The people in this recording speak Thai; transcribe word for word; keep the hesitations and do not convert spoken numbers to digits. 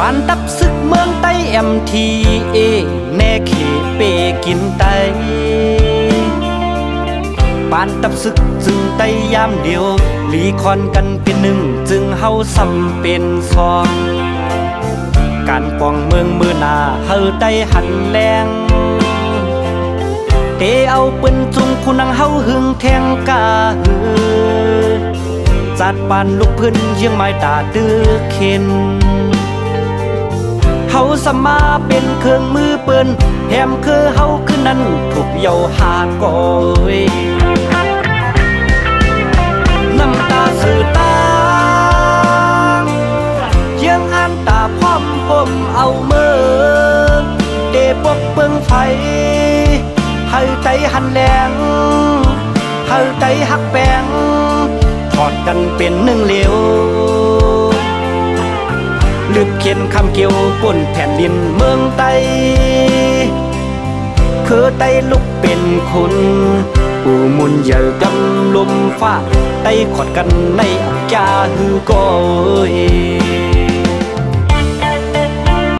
ปานตับศึกเมืองไต้ เอ็ม ที เอ แม่เขเปกินไตปานตับศึกจึงไต้ยามเดียวหลีคอนกันเป็นหนึ่งจึงเฮาซ้ำเป็นสองการปองเมืองมือหน้าเฮาไต้หันแรงเตเอาปืนจุงคุนังเฮาหึงแทงกาหือจัดปานลุกพื้นเชียงไม้ตาตื้อเข็นเฮาสมาเป็นเครื่องมือปืนแถมคือเฮาคือนั้นถูกเยาหาก่อยน้ำตาสื่อตาเชียงอันตาพร้อมผมเอาเมื่อเดปกเปิงไฟเฮาไต้หันแรงเฮาไต้หักแปงถอดกันเป็นหนึ่งเหลวลึกเขียนคำเกี่ยวก้นแผ่นดินเมืองไต้คือไต้ลุกเป็นคนอู่มุนเย่อกำลมฟ้าไต้ขอดกันในอักจาฮือก้อย